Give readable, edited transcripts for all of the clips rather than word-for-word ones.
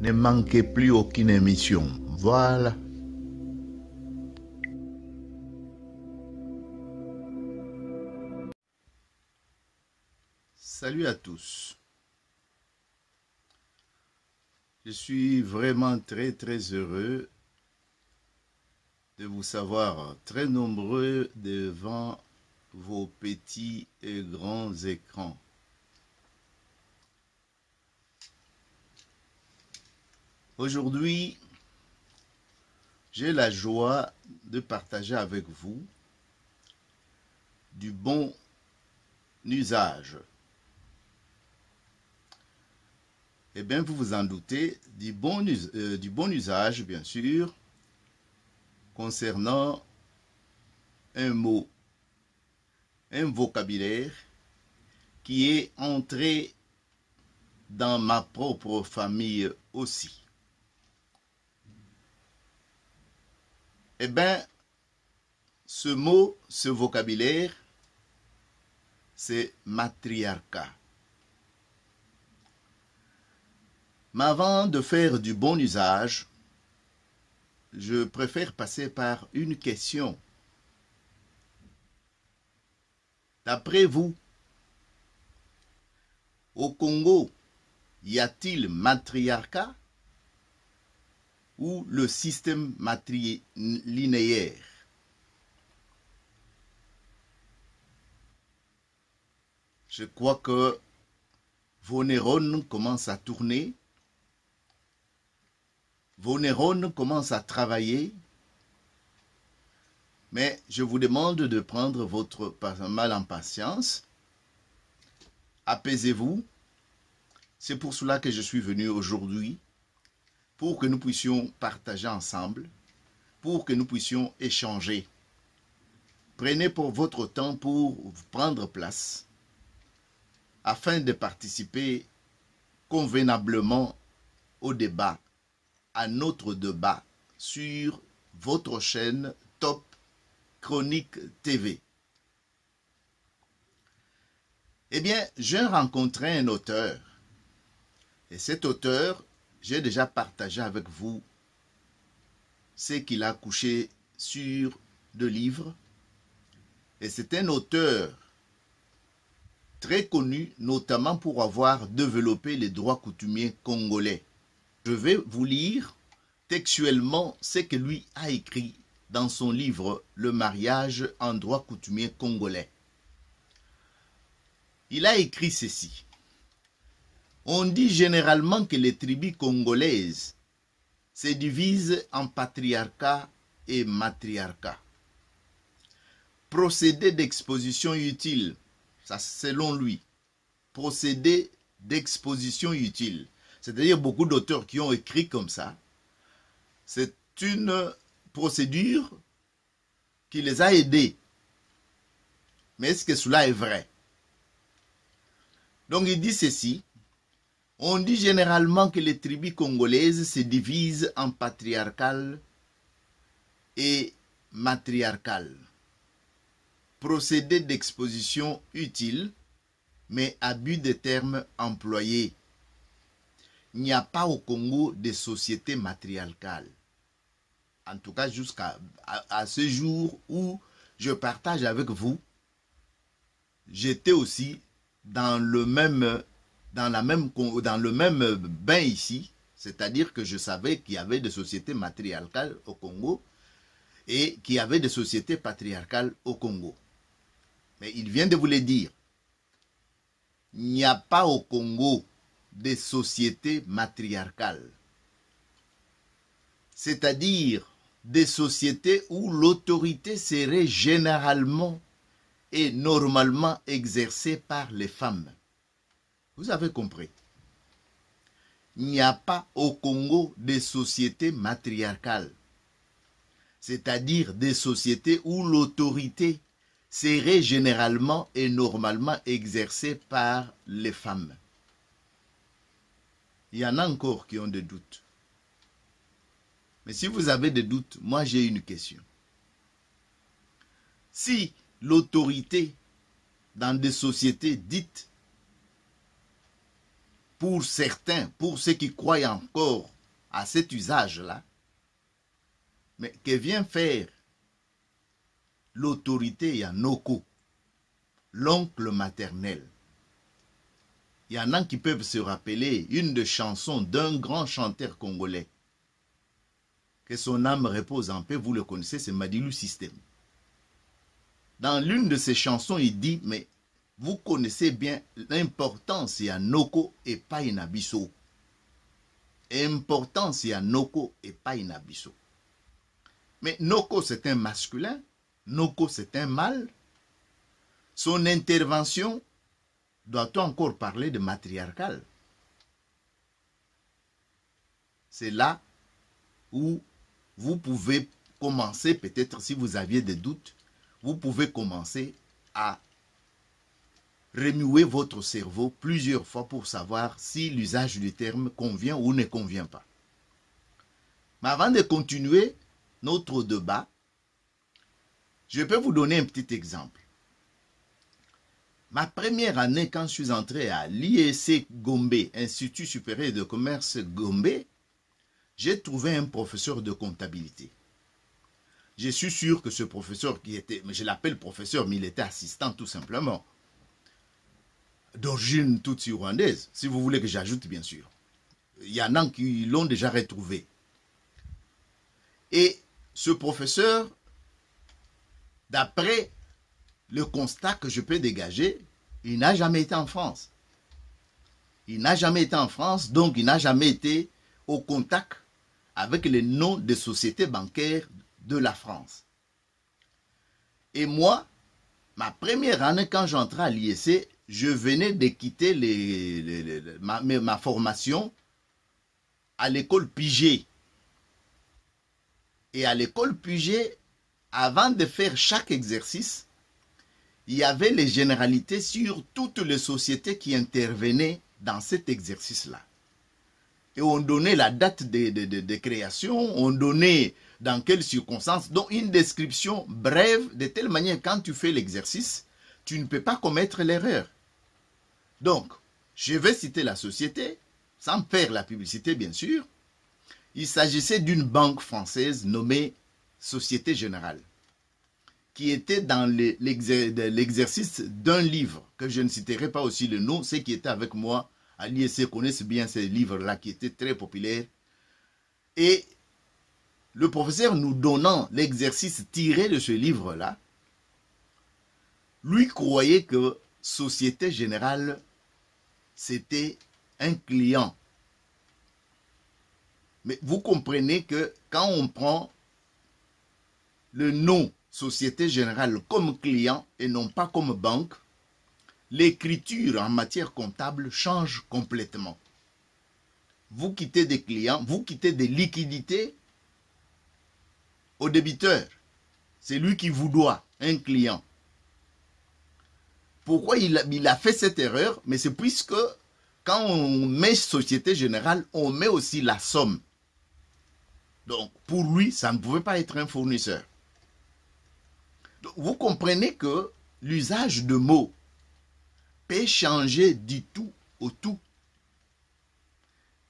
Ne manquez plus aucune émission. Voilà. Salut à tous. Je suis vraiment très heureux de vous savoir très nombreux devant vos petits et grands écrans. Aujourd'hui, j'ai la joie de partager avec vous du bon usage. Eh bien, vous vous en doutez, du bon usage, bien sûr, concernant un mot, un vocabulaire qui est entré dans ma propre famille aussi. Eh bien, ce mot, ce vocabulaire, c'est matriarcat. Mais avant de faire du bon usage, je préfère passer par une question. D'après vous, au Congo, y a-t-il matriarcat ou le système matrilinéaire? Je crois que vos neurones commencent à tourner, vos neurones commencent à travailler, mais je vous demande de prendre votre mal en patience. Apaisez-vous. C'est pour cela que je suis venu aujourd'hui, pour que nous puissions partager ensemble, pour que nous puissions échanger. Prenez pour votre temps pour prendre place, afin de participer convenablement au débat, à notre débat sur votre chaîne Top Chronique TV. Eh bien, j'ai rencontré un auteur, et cet auteur, j'ai déjà partagé avec vous ce qu'il a couché sur 2 livres. Et c'est un auteur très connu, notamment pour avoir développé les droits coutumiers congolais. Je vais vous lire textuellement ce que lui a écrit dans son livre « Le mariage en droit coutumier congolais ». Il a écrit ceci. On dit généralement que les tribus congolaises se divisent en patriarcat et matriarcat. Procédé d'exposition utile, ça selon lui, procédé d'exposition utile, c'est-à-dire beaucoup d'auteurs qui ont écrit comme ça, c'est une procédure qui les a aidés. Mais est-ce que cela est vrai? Donc il dit ceci. On dit généralement que les tribus congolaises se divisent en patriarcal et matriarcal. Procédé d'exposition utile, mais abus de termes employés. Il n'y a pas au Congo de société matriarcale. En tout cas, jusqu'à ce jour où je partage avec vous, j'étais aussi dans le même... dans le même bain ici, c'est-à-dire que je savais qu'il y avait des sociétés matriarcales au Congo et qu'il y avait des sociétés patriarcales au Congo. Mais il vient de vous le dire, il n'y a pas au Congo des sociétés matriarcales, c'est-à-dire des sociétés où l'autorité serait généralement et normalement exercée par les femmes. Vous avez compris. Il n'y a pas au Congo des sociétés matriarcales, c'est-à-dire des sociétés où l'autorité serait généralement et normalement exercée par les femmes. Il y en a encore qui ont des doutes. Mais si vous avez des doutes, moi j'ai une question. Si l'autorité dans des sociétés dites pour certains, pour ceux qui croient encore à cet usage-là, mais que vient faire l'autorité Yanoko, l'oncle maternel. Il y en a qui peuvent se rappeler une des chansons d'un grand chanteur congolais. Que son âme repose en paix, vous le connaissez, c'est Madilu Système. Dans l'une de ses chansons, il dit, mais vous connaissez bien l'importance Yanoko et pas Inabiso. Importance Yanoko et pas Inabiso. Mais Noko, c'est un masculin. Noko, c'est un mâle. Son intervention, doit-on encore parler de matriarcal? C'est là où vous pouvez commencer, peut-être si vous aviez des doutes, vous pouvez commencer à remuer votre cerveau plusieurs fois pour savoir si l'usage du terme convient ou ne convient pas. Mais avant de continuer notre débat, je peux vous donner un petit exemple. Ma première année, quand je suis entré à l'ISC Gombe, Institut supérieur de commerce Gombe, j'ai trouvé un professeur de comptabilité. Je suis sûr que ce professeur qui était, je l'appelle professeur, mais il était assistant tout simplement, d'origine toute rwandaise, si vous voulez que j'ajoute bien sûr. Il y en a qui l'ont déjà retrouvé. Et ce professeur, d'après le constat que je peux dégager, il n'a jamais été en France. Il n'a jamais été en France, donc il n'a jamais été au contact avec les noms des sociétés bancaires de la France. Et moi, ma première année, quand j'entrais à l'ISC, je venais de quitter ma formation à l'école Puget. Et à l'école Puget, avant de faire chaque exercice, il y avait les généralités sur toutes les sociétés qui intervenaient dans cet exercice-là. Et on donnait la date de création, on donnait dans quelles circonstances, donc une description brève, de telle manière quand tu fais l'exercice, tu ne peux pas commettre l'erreur. Donc, je vais citer la société, sans faire la publicité bien sûr. Il s'agissait d'une banque française nommée Société Générale, qui était dans l'exercice d'un livre, que je ne citerai pas aussi le nom. Ceux qui étaient avec moi à l'ISC connaissent bien ces livres-là qui étaient très populaires. Et le professeur nous donnant l'exercice tiré de ce livre-là, lui croyait que Société Générale, c'était un client. Mais vous comprenez que quand on prend le nom Société Générale comme client et non pas comme banque, l'écriture en matière comptable change complètement. Vous quittez des clients, vous quittez des liquidités au débiteur. C'est lui qui vous doit, un client. Pourquoi il a fait cette erreur? Mais c'est puisque quand on met Société Générale, on met aussi la somme. Donc pour lui, ça ne pouvait pas être un fournisseur. Vous comprenez que l'usage de mots peut changer du tout au tout.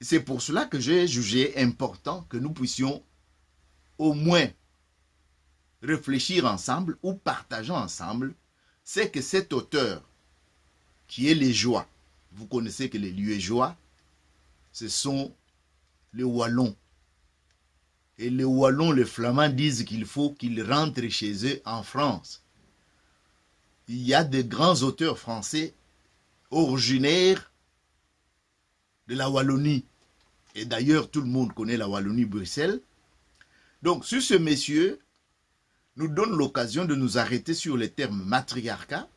C'est pour cela que j'ai jugé important que nous puissions au moins réfléchir ensemble ou partager ensemble ce que cet auteur, qui est les Joies, vous connaissez que les Liégeois, ce sont les Wallons. Et les Wallons, les Flamands disent qu'il faut qu'ils rentrent chez eux en France. Il y a de grands auteurs français originaires de la Wallonie. Et d'ailleurs, tout le monde connaît la Wallonie-Bruxelles. Donc, sur ce monsieur, nous donne l'occasion de nous arrêter sur le terme matriarcat.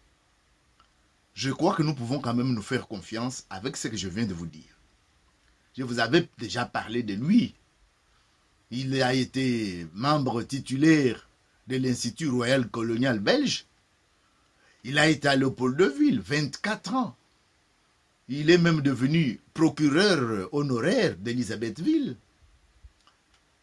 Je crois que nous pouvons quand même nous faire confiance avec ce que je viens de vous dire. Je vous avais déjà parlé de lui. Il a été membre titulaire de l'Institut Royal Colonial Belge. Il a été à Léopoldville, 24 ans. Il est même devenu procureur honoraire d'Elisabethville.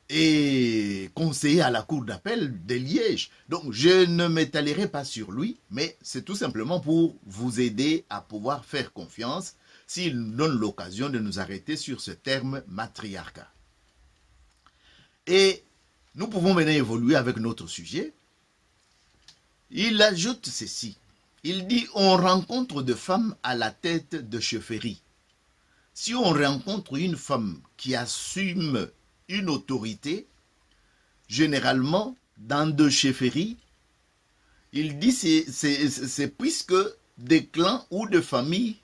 et conseiller à la cour d'appel de Liège. Donc je ne m'étalerai pas sur lui, mais c'est tout simplement pour vous aider à pouvoir faire confiance s'il nous donne l'occasion de nous arrêter sur ce terme matriarcat. Et nous pouvons maintenant évoluer avec notre sujet. Il ajoute ceci. Il dit, on rencontre des femmes à la tête de chefferie. Si on rencontre une femme qui assume une autorité, généralement dans deux chefferies, il dit c'est puisque des clans ou de familles,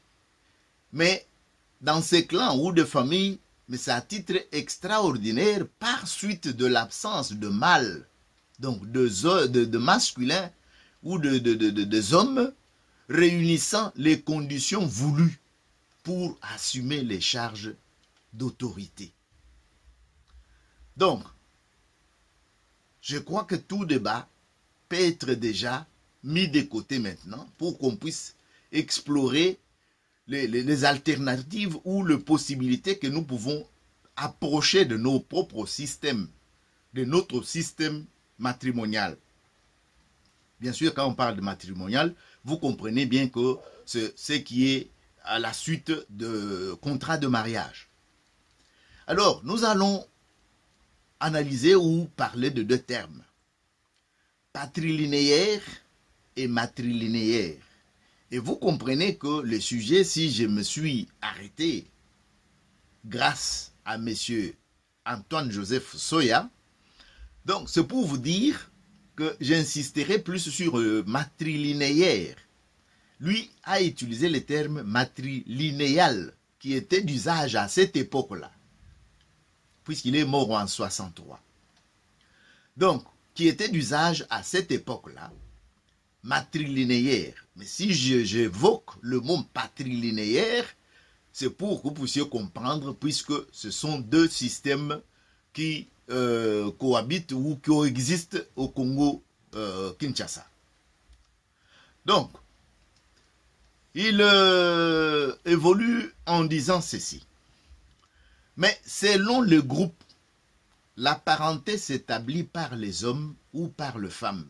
mais dans ces clans ou de familles, mais c'est à titre extraordinaire par suite de l'absence de mâles, donc de masculins ou des hommes réunissant les conditions voulues pour assumer les charges d'autorité. Donc, je crois que tout débat peut être déjà mis de côté maintenant pour qu'on puisse explorer les alternatives ou les possibilités que nous pouvons approcher de nos propres systèmes, de notre système matrimonial. Bien sûr, quand on parle de matrimonial, vous comprenez bien que ce qui est à la suite de contrat de mariage. Alors, nous allons analyser ou parler de deux termes, patrilinéaire et matrilinéaire. Et vous comprenez que le sujet, si je me suis arrêté, grâce à M. Antoine-Joseph Sohier, donc c'est pour vous dire que j'insisterai plus sur matrilinéaire. Lui a utilisé le terme matrilinéal, qui était d'usage à cette époque-là, puisqu'il est mort en 63. Donc, qui était d'usage à cette époque-là, matrilinéaire. Mais si j'évoque le mot patrilinéaire, c'est pour que vous puissiez comprendre, puisque ce sont deux systèmes qui cohabitent ou coexistent au Congo, Kinshasa. Donc, il évolue en disant ceci. Mais selon le groupe, la parenté s'établit par les hommes ou par les femmes.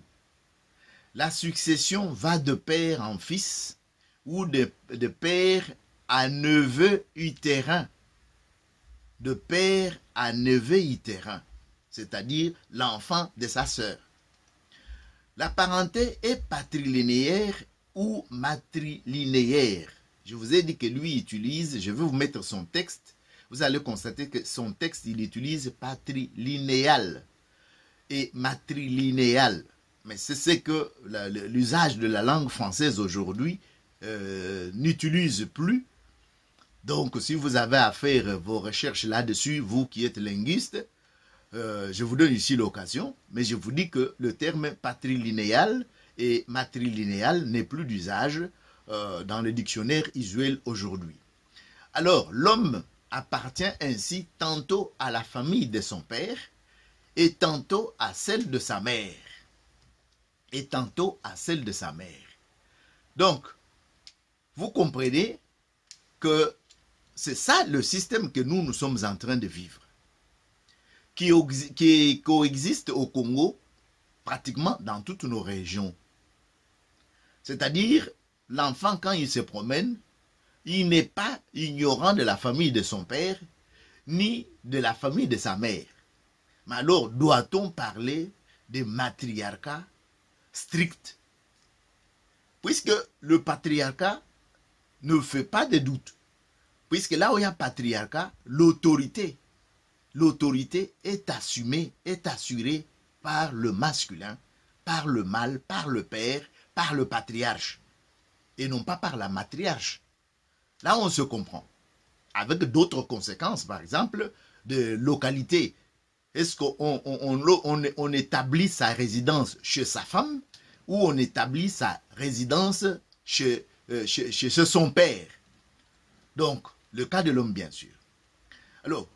La succession va de père en fils ou de père à neveu utérin. De père à neveu utérin, c'est-à-dire l'enfant de sa sœur. La parenté est patrilinéaire ou matrilinéaire. Je vous ai dit que lui utilise, je vais vous mettre son texte, vous allez constater que son texte, il utilise patrilinéal et matrilinéal. Mais c'est ce que l'usage de la langue française aujourd'hui n'utilise plus. Donc, si vous avez à faire vos recherches là-dessus, vous qui êtes linguiste, je vous donne ici l'occasion, mais je vous dis que le terme patrilinéal et matrilinéal n'est plus d'usage dans le dictionnaire usuel aujourd'hui. Alors, l'homme appartient ainsi tantôt à la famille de son père et tantôt à celle de sa mère. Et tantôt à celle de sa mère. Donc, vous comprenez que c'est ça le système que nous sommes en train de vivre, qui coexiste au Congo pratiquement dans toutes nos régions. C'est-à-dire, l'enfant, quand il se promène, il n'est pas ignorant de la famille de son père, ni de la famille de sa mère. Mais alors, doit-on parler de matriarcat strict? Puisque le patriarcat ne fait pas de doute. Puisque là où il y a patriarcat, l'autorité est assumée, est assurée par le masculin, par le mâle, par le père, par le patriarche, et non pas par la matriarche. Là, on se comprend. Avec d'autres conséquences, par exemple, de localité. Est-ce qu'on établit sa résidence chez sa femme ou on établit sa résidence chez son père? Donc, le cas de l'homme, bien sûr. Alors,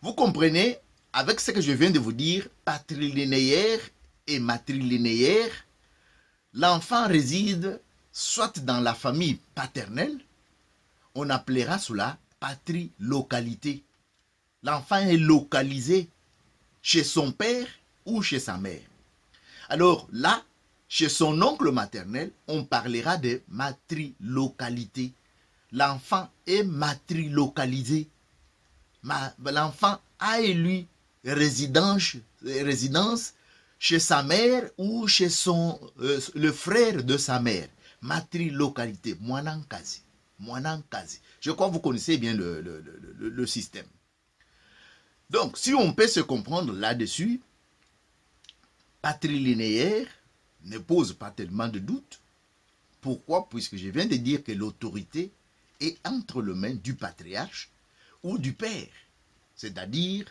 vous comprenez, avec ce que je viens de vous dire, patrilinéaire et matrilinéaire, l'enfant réside soit dans la famille paternelle, on appellera cela patrilocalité. L'enfant est localisé chez son père ou chez sa mère. Alors là, chez son oncle maternel, on parlera de matrilocalité. L'enfant est matrilocalisé. L'enfant a élu résidence chez sa mère ou chez le frère de sa mère. Matrilocalité, mwanankazi. Je crois que vous connaissez bien le système. Donc, si on peut se comprendre là-dessus, patrilinéaire ne pose pas tellement de doute. Pourquoi? Puisque je viens de dire que l'autorité est entre les mains du patriarche ou du père. C'est-à-dire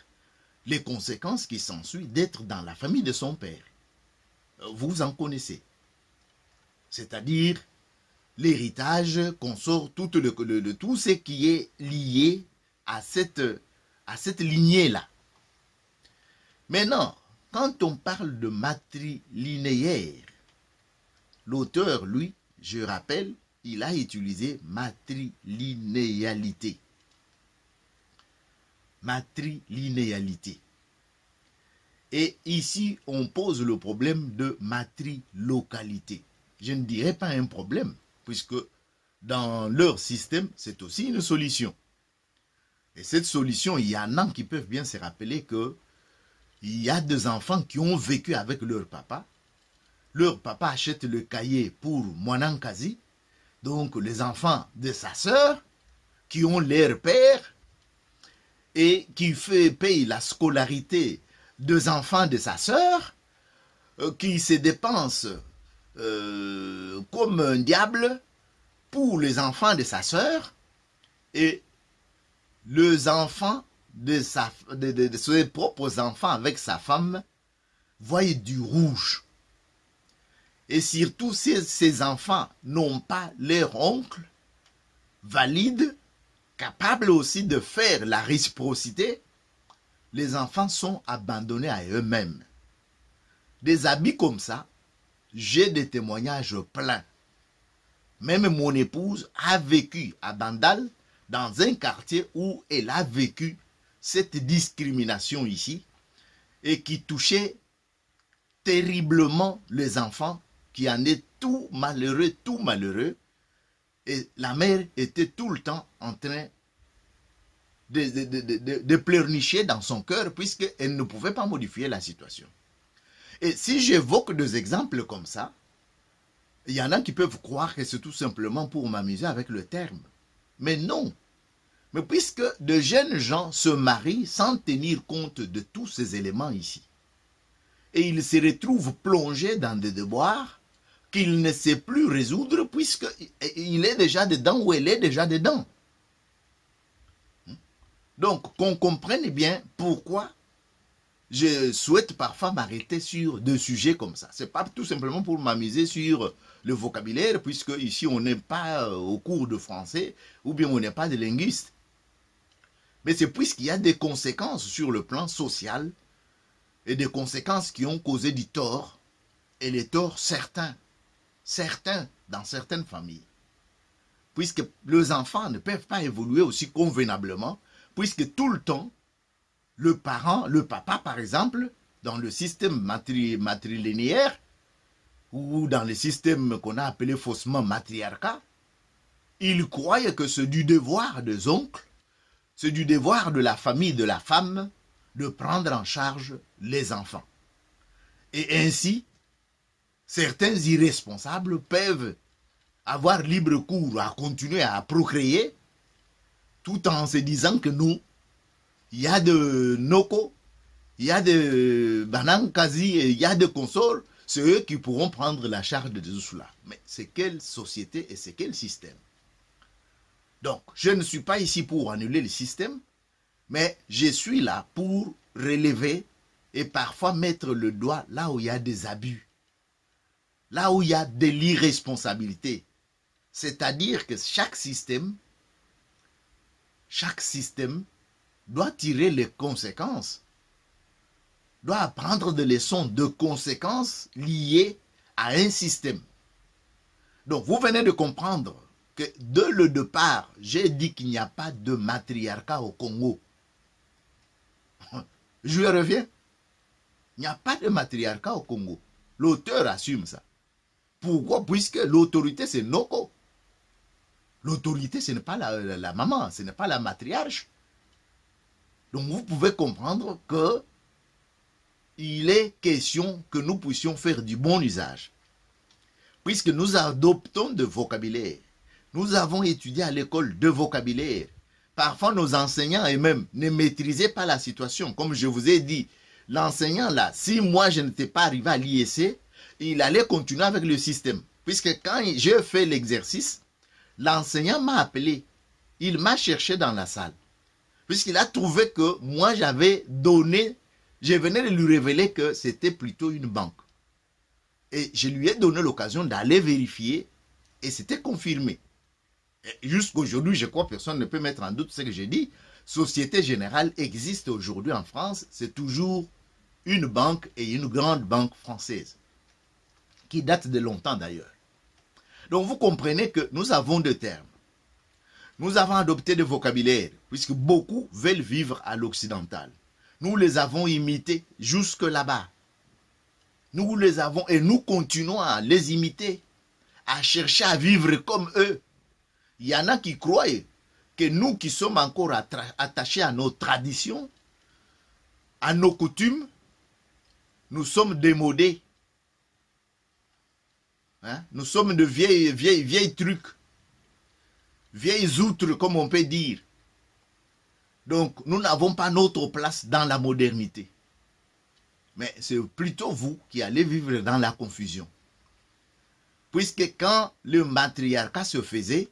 les conséquences qui s'ensuivent d'être dans la famille de son père. Vous en connaissez. C'est-à-dire l'héritage, consort, tout ce qui est lié à cette lignée-là. Maintenant, quand on parle de matrilinéaire, l'auteur, lui, je rappelle, il a utilisé matrilinéalité. Et ici, on pose le problème de matrilocalité. Je ne dirais pas un problème, puisque dans leur système, c'est aussi une solution. Et cette solution, il y en a qui peuvent bien se rappeler que il y a des enfants qui ont vécu avec leur papa. Leur papa achète le cahier pour Mwanankazi. Donc, les enfants de sa sœur, qui ont leur père, et qui paye la scolarité des enfants de sa sœur, qui se dépensent comme un diable pour les enfants de sa sœur, et les enfants de ses propres enfants avec sa femme voient du rouge. Et surtout, ces enfants n'ont pas leur oncle valide, capable aussi de faire la réciprocité, les enfants sont abandonnés à eux-mêmes. Des habits comme ça, j'ai des témoignages pleins. Même mon épouse a vécu à Bandal, dans un quartier où elle a vécu cette discrimination ici, et qui touchait terriblement les enfants, qui en est tout malheureux, et la mère était tout le temps en train de pleurnicher dans son cœur, puisqu'elle ne pouvait pas modifier la situation. Et si j'évoque des exemples comme ça, il y en a qui peuvent croire que c'est tout simplement pour m'amuser avec le terme. Mais non. Mais puisque de jeunes gens se marient sans tenir compte de tous ces éléments ici, et ils se retrouvent plongés dans des déboires qu'il ne sait plus résoudre puisqu'il est déjà dedans ou elle est déjà dedans. Donc, qu'on comprenne bien pourquoi je souhaite parfois m'arrêter sur des sujets comme ça. Ce n'est pas tout simplement pour m'amuser sur le vocabulaire, puisque ici on n'est pas au cours de français ou bien on n'est pas des linguistes. Mais c'est puisqu'il y a des conséquences sur le plan social et des conséquences qui ont causé du tort, et les torts certains dans certaines familles. Puisque les enfants ne peuvent pas évoluer aussi convenablement, puisque tout le temps, le parent, le papa par exemple, dans le système matrilinéaire, ou dans le système qu'on a appelé faussement matriarcat, il croyait que c'est du devoir des oncles, c'est du devoir de la famille de la femme, de prendre en charge les enfants. Et ainsi, certains irresponsables peuvent avoir libre cours à continuer à procréer, tout en se disant que non, il y a de Noko, il y a de Banankazi, il y a de consorts, c'est eux qui pourront prendre la charge de tout cela. Mais c'est quelle société et c'est quel système? Donc, je ne suis pas ici pour annuler le système, mais je suis là pour relever et parfois mettre le doigt là où il y a des abus, là où il y a de l'irresponsabilité. C'est-à-dire que chaque système doit tirer les conséquences, doit apprendre des leçons de conséquences liées à un système. Donc vous venez de comprendre que dès le départ, j'ai dit qu'il n'y a pas de matriarcat au Congo. Je reviens. Il n'y a pas de matriarcat au Congo. L'auteur assume ça. Pourquoi? Puisque l'autorité, c'est Noko. L'autorité, ce n'est pas la maman, ce n'est pas la matriarche. Donc vous pouvez comprendre que il est question que nous puissions faire du bon usage. Puisque nous adoptons de vocabulaire. Nous avons étudié à l'école de vocabulaire. Parfois, nos enseignants eux-mêmes ne maîtrisaient pas la situation. Comme je vous ai dit, l'enseignant là, si moi je n'étais pas arrivé à l'ISC, il allait continuer avec le système. Puisque quand j'ai fait l'exercice, l'enseignant m'a appelé. Il m'a cherché dans la salle. Puisqu'il a trouvé que moi j'avais donné, je venais de lui révéler que c'était plutôt une banque. Et je lui ai donné l'occasion d'aller vérifier et c'était confirmé. Jusqu'aujourd'hui, je crois que personne ne peut mettre en doute ce que j'ai dit. Société Générale existe aujourd'hui en France. C'est toujours une banque et une grande banque française. Qui date de longtemps d'ailleurs. Donc vous comprenez que nous avons deux termes. Nous avons adopté des vocabulaires, puisque beaucoup veulent vivre à l'occidental. Nous les avons imités jusque là-bas. Nous les avons et nous continuons à les imiter, à chercher à vivre comme eux. Il y en a qui croient que nous qui sommes encore attachés à nos traditions, à nos coutumes, nous sommes démodés. Hein? Nous sommes de vieilles trucs, vieilles outres comme on peut dire. Donc nous n'avons pas notre place dans la modernité. Mais c'est plutôt vous qui allez vivre dans la confusion. Puisque quand le matriarcat se faisait,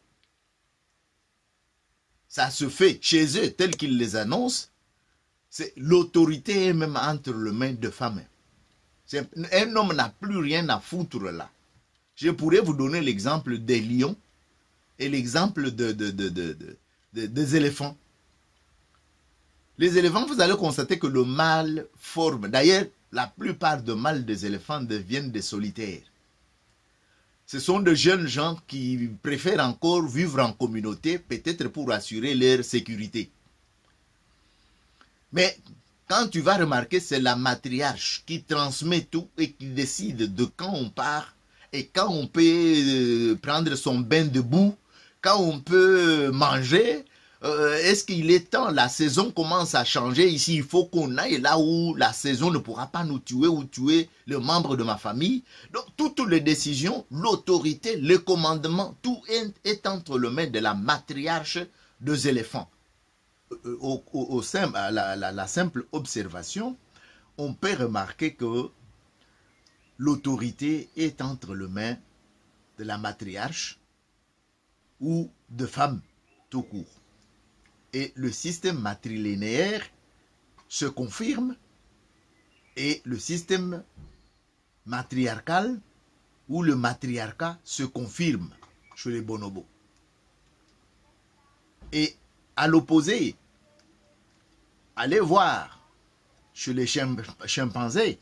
ça se fait chez eux tel qu'ils les annoncent, c'est l'autorité est même entre les mains de femmes. Un homme n'a plus rien à foutre là. Je pourrais vous donner l'exemple des lions et l'exemple des éléphants. Les éléphants, vous allez constater que le mâle forme. D'ailleurs, la plupart des mâles des éléphants deviennent des solitaires. Ce sont de jeunes gens qui préfèrent encore vivre en communauté, peut-être pour assurer leur sécurité. Mais quand tu vas remarquer, c'est la matriarche qui transmet tout et qui décide de quand on part et quand on peut prendre son bain debout, quand on peut manger. Est-ce qu'il est temps, la saison commence à changer ici, il faut qu'on aille là où la saison ne pourra pas nous tuer ou tuer le membre de ma famille. Donc toutes les décisions, l'autorité, le commandement, tout est entre les mains de la matriarche des éléphants. À la simple observation, on peut remarquer que l'autorité est entre les mains de la matriarche ou de femmes tout court. Et le système matrilinéaire se confirme et le système matriarcal ou le matriarcat se confirme chez les bonobos. Et à l'opposé, allez voir chez les chimpanzés,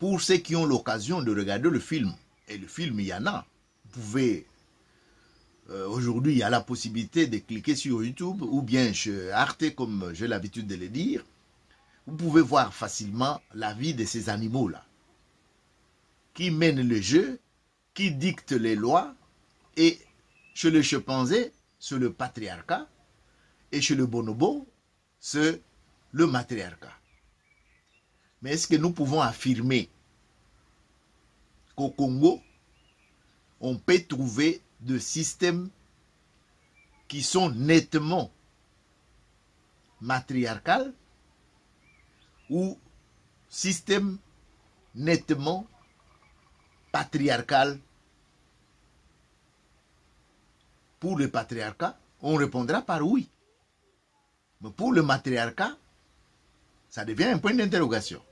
pour ceux qui ont l'occasion de regarder le film, et le film il y en a, vous pouvez... Aujourd'hui, il y a la possibilité de cliquer sur YouTube ou bien chez Arte, comme j'ai l'habitude de le dire. Vous pouvez voir facilement la vie de ces animaux-là, qui mènent le jeu, qui dictent les lois. Et chez le chimpanzé, c'est le patriarcat. Et chez le bonobo, c'est le matriarcat. Mais est-ce que nous pouvons affirmer qu'au Congo, on peut trouver de systèmes qui sont nettement matriarcales ou systèmes nettement patriarcales? Pour le patriarcat, on répondra par oui. Mais pour le matriarcat, ça devient un point d'interrogation.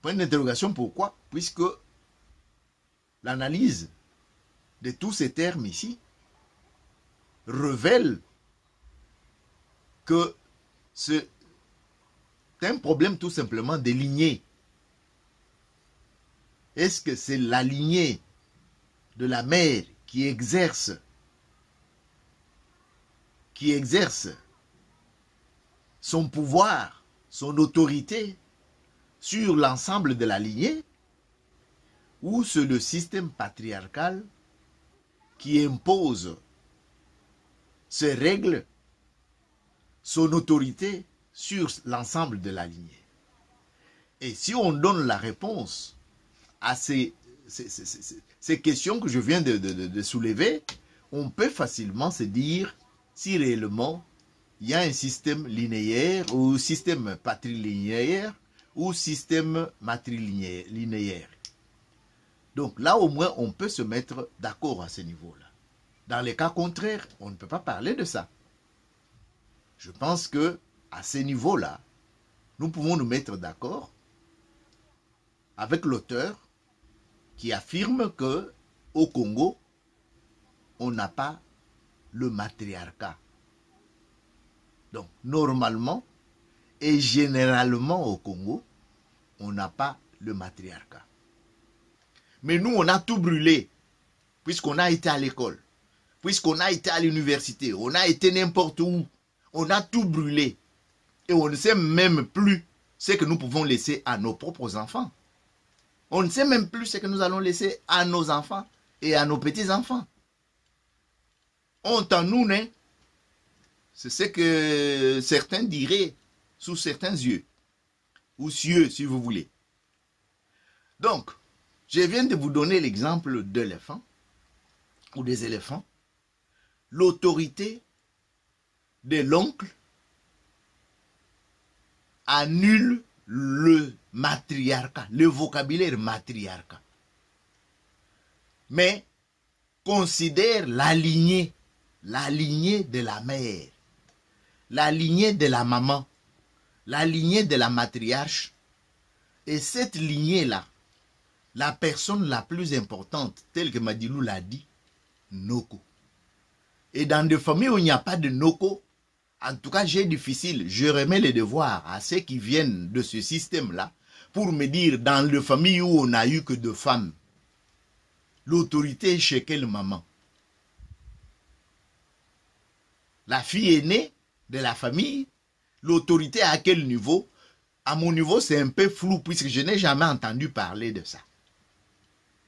Point d'interrogation pourquoi? Puisque l'analyse de tous ces termes ici, révèle que c'est un problème tout simplement des lignées. Est-ce que c'est la lignée de la mère qui exerce son pouvoir, son autorité sur l'ensemble de la lignée, ou c'est le système patriarcal qui impose ses règles, son autorité sur l'ensemble de la lignée. Et si on donne la réponse à ces questions que je viens de soulever, on peut facilement se dire si réellement il y a un système linéaire ou système patrilinéaire ou système matrilinéaire. Donc là au moins on peut se mettre d'accord à ce niveau-là. Dans les cas contraires, on ne peut pas parler de ça. Je pense que à ce niveau-là, nous pouvons nous mettre d'accord avec l'auteur qui affirme que au Congo, on n'a pas le matriarcat. Donc, normalement et généralement au Congo, on n'a pas le matriarcat. Mais nous, on a tout brûlé, puisqu'on a été à l'école, puisqu'on a été à l'université, on a été n'importe où, on a tout brûlé. Et on ne sait même plus ce que nous pouvons laisser à nos propres enfants. On ne sait même plus ce que nous allons laisser à nos enfants et à nos petits-enfants. Honte à nous, hein? C'est ce que certains diraient sous certains yeux, ou cieux si vous voulez. Donc, je viens de vous donner l'exemple d'éléphants ou des éléphants. L'autorité de l'oncle annule le matriarcat, le vocabulaire matriarcat, mais considère la lignée de la mère, la lignée de la maman, la lignée de la matriarche. Et cette lignée-là, la personne la plus importante, telle que Madilu l'a dit, Noko. Et dans des familles où il n'y a pas de Noko, en tout cas, j'ai difficile. Je remets les devoirs à ceux qui viennent de ce système-là pour me dire, dans les familles où on n'a eu que deux femmes, l'autorité est chez quelle maman? La fille aînée de la famille, l'autorité à quel niveau? À mon niveau, c'est un peu flou puisque je n'ai jamais entendu parler de ça.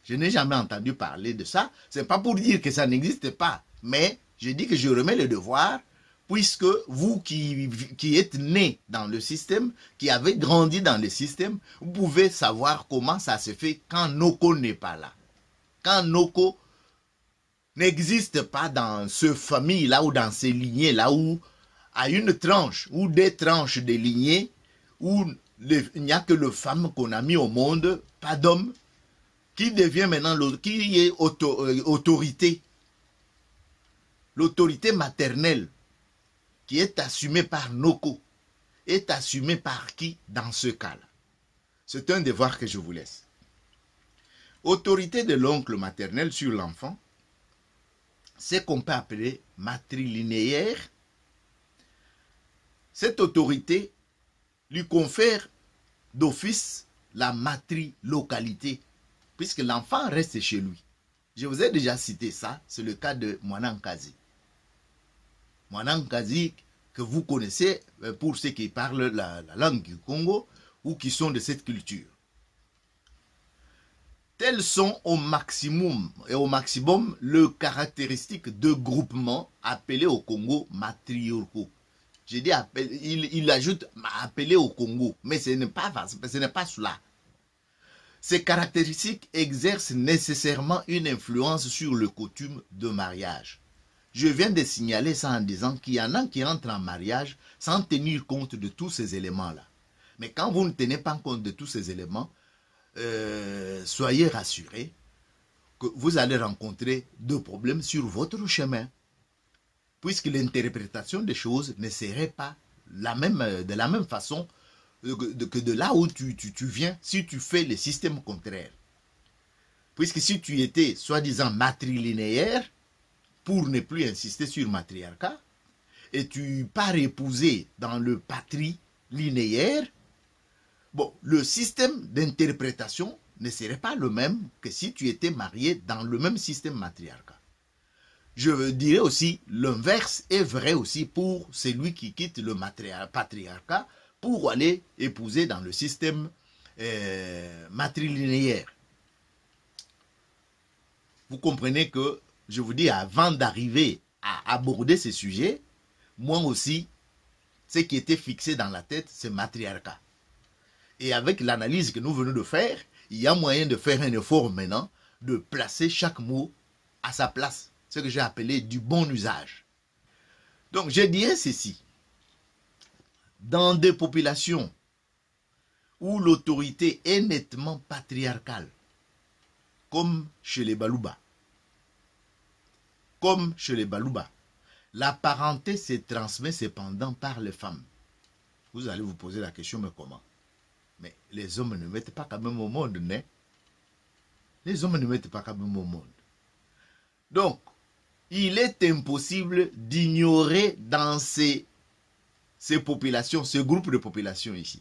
Je n'ai jamais entendu parler de ça. Ce n'est pas pour dire que ça n'existe pas, mais je dis que je remets le devoir. Puisque vous qui êtes né dans le système, qui avez grandi dans le système, vous pouvez savoir comment ça se fait quand Noko n'est pas là. Quand Noko n'existe pas dans ce famille-là ou dans ces lignées-là, où à une tranche ou des tranches de lignées, où il n'y a que le femme qu'on a mis au monde, pas d'homme, qui devient maintenant l'autre, qui est autorité. L'autorité maternelle, qui est assumé par Noko, est assumé par qui dans ce cas-là? C'est un devoir que je vous laisse. Autorité de l'oncle maternel sur l'enfant, c'est qu'on peut appeler matrilinéaire. Cette autorité lui confère d'office la matrilocalité, puisque l'enfant reste chez lui. Je vous ai déjà cité ça, c'est le cas de Mwanankazi. Mwanankazi, que vous connaissez pour ceux qui parlent la langue du Congo ou qui sont de cette culture. Telles sont au maximum les caractéristiques de groupement appelé au Congo matriarcaux. Je dis, il ajoute appelé au Congo, mais ce n'est pas cela. Ces caractéristiques exercent nécessairement une influence sur le coutume de mariage. Je viens de signaler ça en disant qu'il y en a qui entrent en mariage sans tenir compte de tous ces éléments-là. Mais quand vous ne tenez pas compte de tous ces éléments, soyez rassurés que vous allez rencontrer deux problèmes sur votre chemin, puisque l'interprétation des choses ne serait pas de la même façon que de là où tu viens si tu fais le système contraire. Puisque si tu étais soi-disant matrilinéaire, pour ne plus insister sur matriarcat, et tu pars épouser dans le patrilinéaire, bon, le système d'interprétation ne serait pas le même que si tu étais marié dans le même système matriarcat. Je dirais aussi, l'inverse est vrai aussi pour celui qui quitte le patriarcat pour aller épouser dans le système matrilinéaire. Vous comprenez que, je vous dis, avant d'arriver à aborder ce sujet, moi aussi, ce qui était fixé dans la tête, c'est matriarcat. Et avec l'analyse que nous venons de faire, il y a moyen de faire un effort maintenant, de placer chaque mot à sa place, ce que j'ai appelé du bon usage. Donc, je dirais ceci. Dans des populations où l'autorité est nettement patriarcale, comme chez les Baluba, la parenté se transmet cependant par les femmes. Vous allez vous poser la question, mais comment? Mais les hommes ne mettent pas quand même au monde, non? Les hommes ne mettent pas quand même au monde. Donc, il est impossible d'ignorer dans ces populations, ce groupe de populations ici,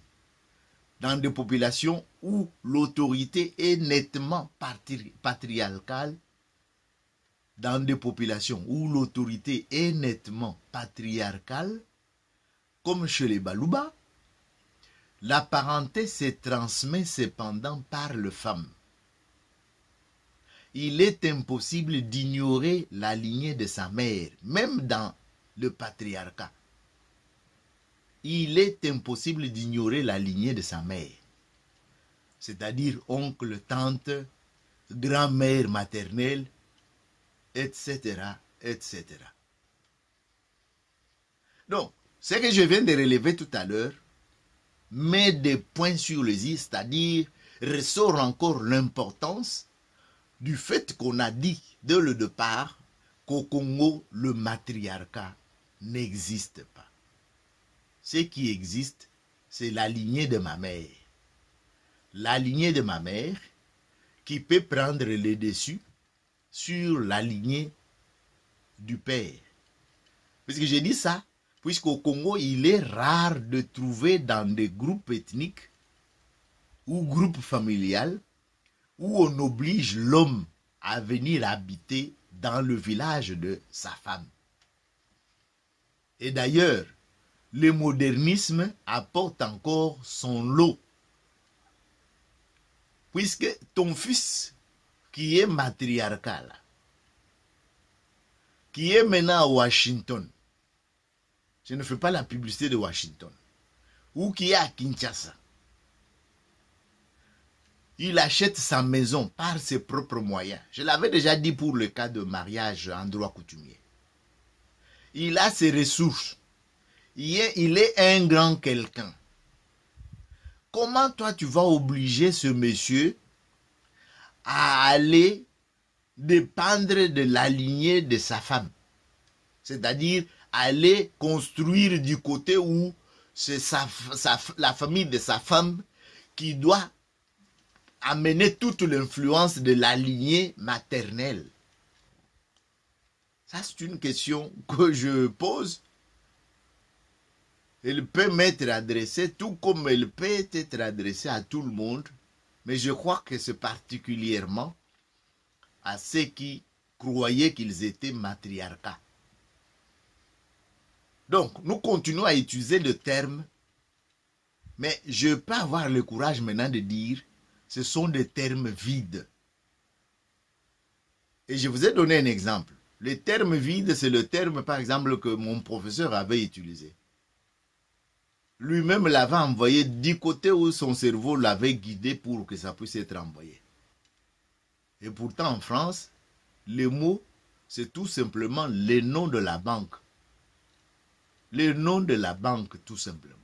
dans des populations où l'autorité est nettement patriarcale, comme chez les Baluba, la parenté se transmet cependant par les femmes. Il est impossible d'ignorer la lignée de sa mère, même dans le patriarcat. Il est impossible d'ignorer la lignée de sa mère, c'est-à-dire oncle, tante, grand-mère maternelle, etc., etc. Donc, ce que je viens de relever tout à l'heure met des points sur les i, c'est-à-dire ressort encore l'importance du fait qu'on a dit dès le départ qu'au Congo, le matriarcat n'existe pas. Ce qui existe, c'est la lignée de ma mère. La lignée de ma mère qui peut prendre le dessus sur la lignée du père. Parce que j'ai dit ça, puisqu'au Congo, il est rare de trouver dans des groupes ethniques ou groupes familiales où on oblige l'homme à venir habiter dans le village de sa femme. Et d'ailleurs, le modernisme apporte encore son lot. Puisque ton fils, qui est matriarcal, qui est maintenant à Washington, je ne fais pas la publicité de Washington, ou qui est à Kinshasa, il achète sa maison par ses propres moyens. Je l'avais déjà dit pour le cas de mariage en droit coutumier. Il a ses ressources. Il est un grand quelqu'un. Comment toi tu vas obliger ce monsieur à aller dépendre de la lignée de sa femme? C'est-à-dire aller construire du côté où c'est la famille de sa femme qui doit amener toute l'influence de la lignée maternelle. Ça, c'est une question que je pose. Elle peut m'être adressée tout comme elle peut être adressée à tout le monde, mais je crois que c'est particulièrement à ceux qui croyaient qu'ils étaient matriarcats. Donc, nous continuons à utiliser le terme, mais je peux avoir le courage maintenant de dire ce sont des termes vides. Et je vous ai donné un exemple. Le terme vide, c'est le terme, par exemple, que mon professeur avait utilisé. Lui-même l'avait envoyé du côté où son cerveau l'avait guidé pour que ça puisse être envoyé. Et pourtant, en France, les mots, c'est tout simplement les noms de la banque. Les noms de la banque, tout simplement.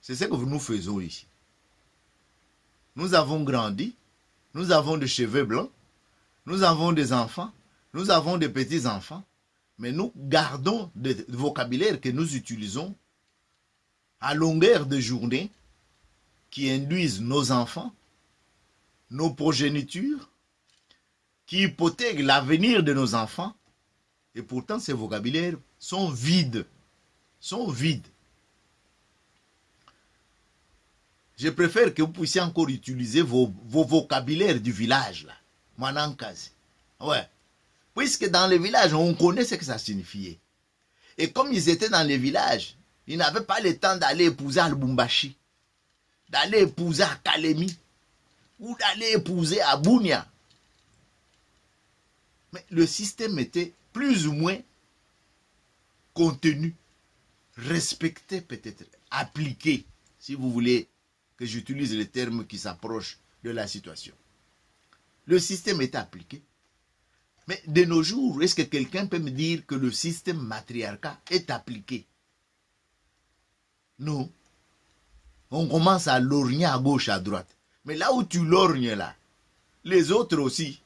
C'est ce que nous faisons ici. Nous avons grandi, nous avons des cheveux blancs, nous avons des enfants, nous avons des petits-enfants, mais nous gardons des vocabulaires que nous utilisons à longueur de journée qui induisent nos enfants, nos progénitures, qui hypothèquent l'avenir de nos enfants, et pourtant ces vocabulaires sont vides, Je préfère que vous puissiez encore utiliser vos vocabulaires du village, là. Manankasi. Ouais. Puisque dans les villages, on connaît ce que ça signifiait. Et comme ils étaient dans les villages, ils n'avaient pas le temps d'aller épouser Lubumbashi. d'aller épouser à Kalemi ou d'aller épouser à Bounia. Mais le système était plus ou moins contenu, respecté peut-être, appliqué, si vous voulez que j'utilise les termes qui s'approchent de la situation. Le système est appliqué. Mais de nos jours, est-ce que quelqu'un peut me dire que le système matriarcat est appliqué? Non. On commence à lorgner à gauche, à droite. Mais là où tu lorgnes, là, les autres aussi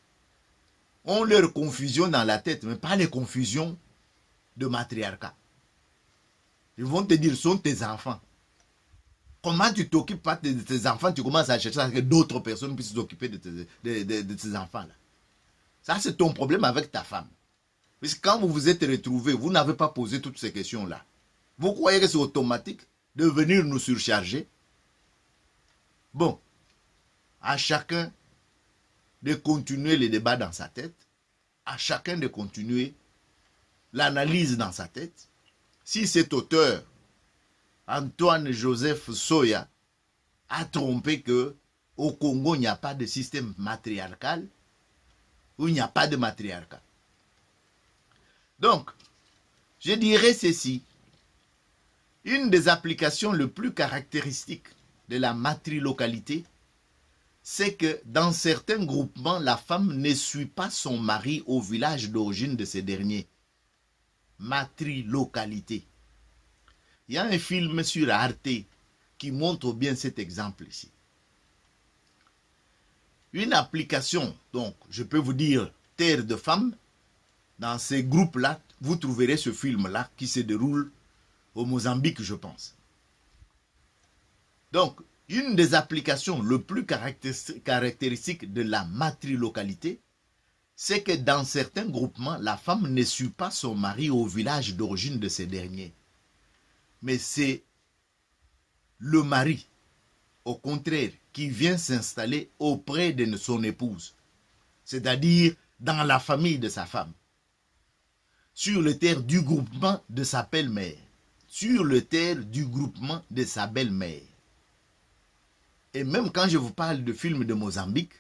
ont leur confusion dans la tête, mais pas les confusions de matriarcat. Ils vont te dire, sont tes enfants. Comment tu t'occupes pas de tes enfants, tu commences à chercher à ce que d'autres personnes puissent s'occuper de tes enfants-là. Ça, c'est ton problème avec ta femme. Parce que quand vous vous êtes retrouvés, vous n'avez pas posé toutes ces questions-là. Vous croyez que c'est automatique de venir nous surcharger? Bon, à chacun de continuer les débats dans sa tête, à chacun de continuer l'analyse dans sa tête. Si cet auteur, Antoine-Joseph Sohier, a trompé qu'au Congo, il n'y a pas de système matriarcal, où il n'y a pas de matriarcat. Donc, je dirais ceci. Une des applications les plus caractéristiques de la matrilocalité, c'est que dans certains groupements, la femme ne suit pas son mari au village d'origine de ces derniers. Matrilocalité. Il y a un film sur Arte qui montre bien cet exemple ici. Une application, donc, je peux vous dire, Terre de Femmes, dans ces groupes-là, vous trouverez ce film-là qui se déroule au Mozambique, je pense. Donc, une des applications les plus caractéristiques de la matrilocalité, c'est que dans certains groupements, la femme ne suit pas son mari au village d'origine de ces derniers. Mais c'est le mari, au contraire, qui vient s'installer auprès de son épouse, c'est-à-dire dans la famille de sa femme, sur les terres du groupement de sa belle-mère, sur les terres du groupement de sa belle-mère. Et même quand je vous parle de film de Mozambique,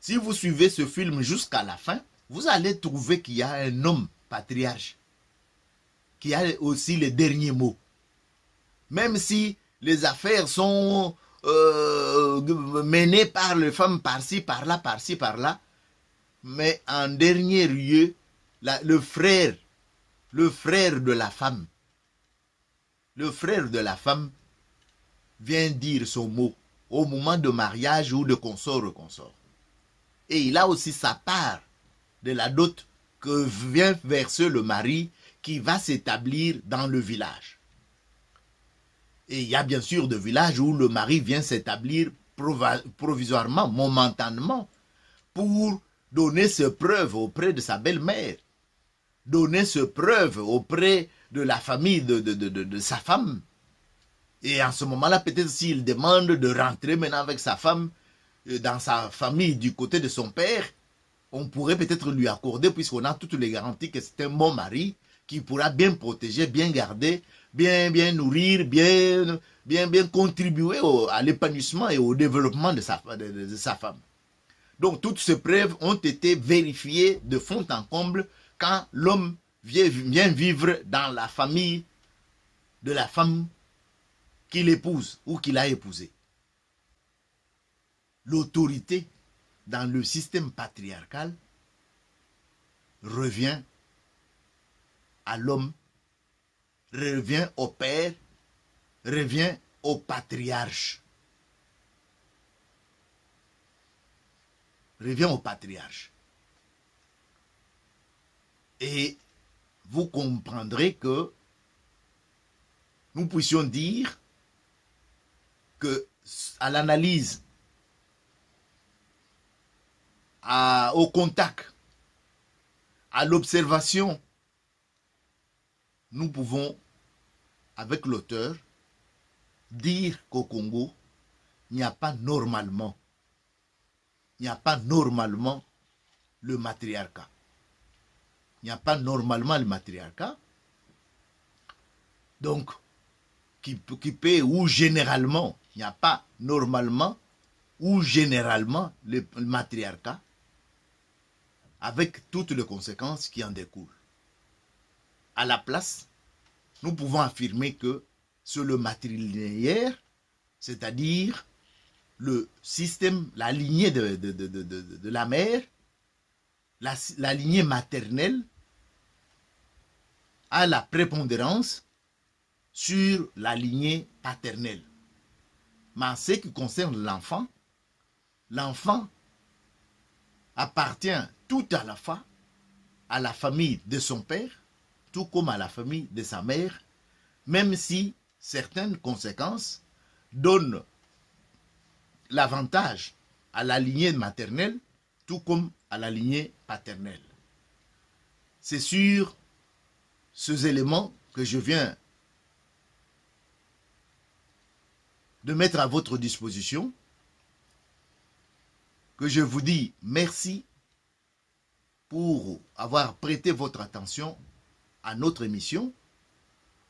si vous suivez ce film jusqu'à la fin, vous allez trouver qu'il y a un homme patriarche qui a aussi les derniers mots. Même si les affaires sont menées par les femmes par-ci, par-là, par-ci, par-là. Mais en dernier lieu, le frère de la femme, vient dire son mot au moment de mariage ou de consort. Et il a aussi sa part de la dot que vient verser le mari qui va s'établir dans le village. Et il y a bien sûr des villages où le mari vient s'établir provisoirement, momentanément, pour donner ses preuves auprès de sa belle-mère, donner ses preuves auprès de la famille de sa femme. Et en ce moment-là, peut-être s'il demande de rentrer maintenant avec sa femme dans sa famille du côté de son père, on pourrait peut-être lui accorder, puisqu'on a toutes les garanties que c'est un bon mari qui pourra bien protéger, bien garder, bien nourrir, bien contribuer à l'épanouissement et au développement de sa femme. Donc toutes ces preuves ont été vérifiées de fond en comble quand l'homme vient vivre dans la famille de la femme qu'il épouse ou qu'il a épousée. L'autorité dans le système patriarcal revient à l'homme, revient au père, revient au patriarche. Et vous comprendrez que nous puissions dire que à l'analyse, au contact, à l'observation, nous pouvons, avec l'auteur, dire qu'au Congo, il n'y a pas normalement le matriarcat. Donc, qui peut, ou généralement, il n'y a pas normalement ou généralement le matriarcat avec toutes les conséquences qui en découlent. À la place, nous pouvons affirmer que sur le matrilinéaire, c'est-à-dire le système, la lignée de la mère, la lignée maternelle, a la prépondérance sur la lignée paternelle. Mais en ce qui concerne l'enfant, l'enfant appartient tout à la fois à la famille de son père, tout comme à la famille de sa mère, même si certaines conséquences donnent l'avantage à la lignée maternelle, tout comme à la lignée paternelle. C'est sur ces éléments que je viens de mettre à votre disposition, que je vous dis merci pour avoir prêté votre attention à notre émission,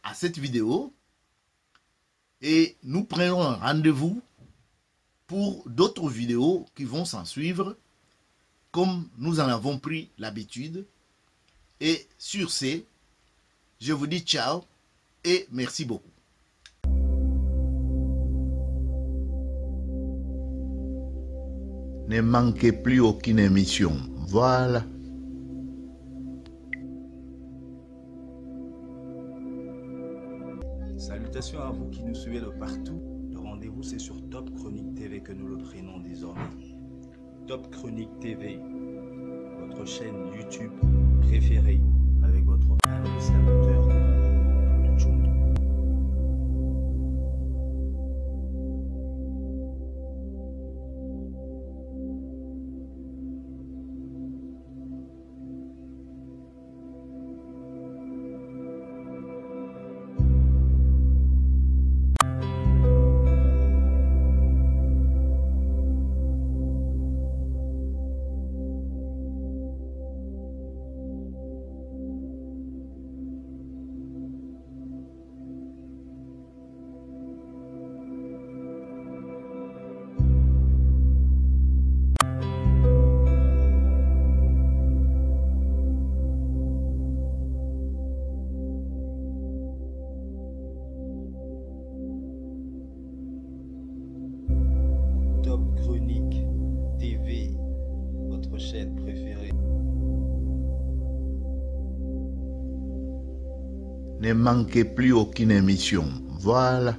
à cette vidéo, et nous prenons un rendez-vous pour d'autres vidéos qui vont s'en suivre, comme nous en avons pris l'habitude. Et sur ce, je vous dis ciao et merci beaucoup. Ne manquez plus aucune émission. Voilà. Salutations à vous qui nous suivez de partout. Le rendez-vous, c'est sur Top Chronique TV que nous le prenons désormais. Top Chronique TV, votre chaîne YouTube préférée avec votre humble serviteur. Ne manquez plus aucune émission. Voilà.